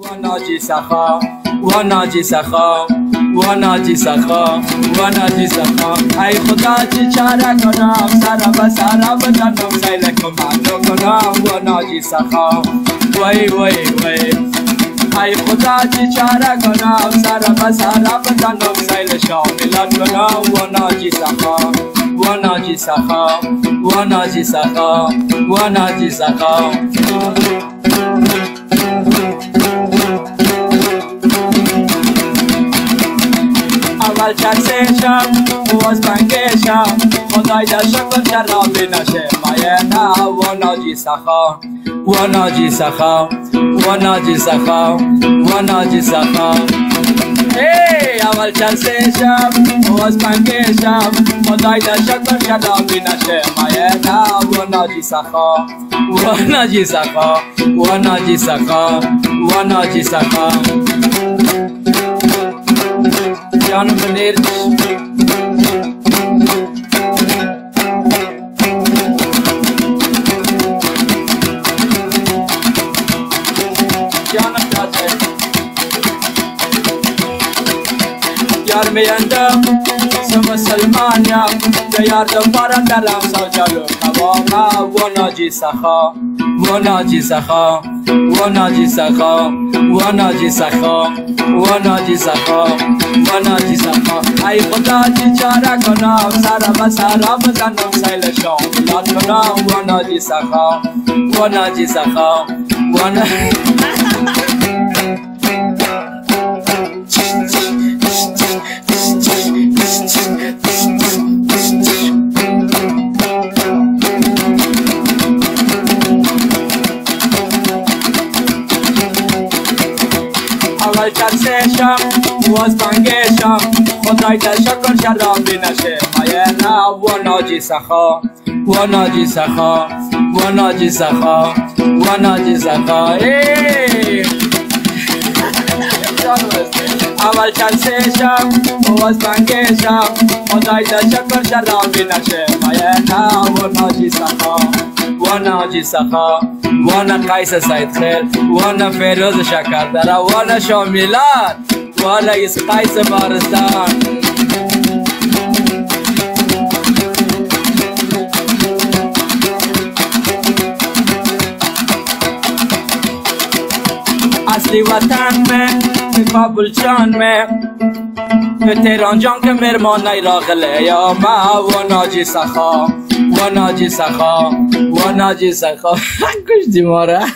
One Haji Sakha, one Haji Sakha, one Haji Sakha, one Haji Sakha. I forgot to chat on up, Sarabasara, but I'm not saying like a man. No, no, one Haji Sakha. Wait, wait, wait. I forgot to chat on up, Sarabasara, but I'm not saying like a man. One Haji Sakha. One Haji Sakha, one Haji Sakha, one Haji Sakha. Awal taxation, was bankation, Khodai da shukr sharab nashe mayena. One Haji Sakha, one Haji Sakha, one Haji Sakha, one Haji Sakha. Hey, awal taxation, was bankation, Khodai da shukr sharab nashe mayena. One Haji Sakha. One Haji Sakha, one Haji Sakha, one Haji Sakha. John Munir. John Munir. Yarbiander. Salmania, they are the Parandalas of Jalukabana. One Haji Sakha, one Haji Sakha, one Haji Sakha, one Haji Sakha, one Haji Sakha, one Haji Sakha. I forgot to Charakona, Sarabasara, but I'm not silent. One Haji Sakha, one Haji Sakha, one Haji. Awal taxation was bankation, Khodai da shukr sharab nashe mayena. One Haji Sakha, one Haji Sakha, one Haji Sakha, one Haji Sakha. Hey! Awal taxation was bankation, Khodai da shukr sharab nashe mayena. One Haji Sakha. One Haji Sakha, one Kaisa Said Khair, one Feroz Shakar Dara, one Shamilat, one is Kaisa Baristan. Asli Watan mein, Fabulchan mein, Telon John Commerman nahi raag Layo ma. One Haji Sakha, one Haji Sakha, one Haji Sakha. Kuch dimara.